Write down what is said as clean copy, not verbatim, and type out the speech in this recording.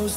close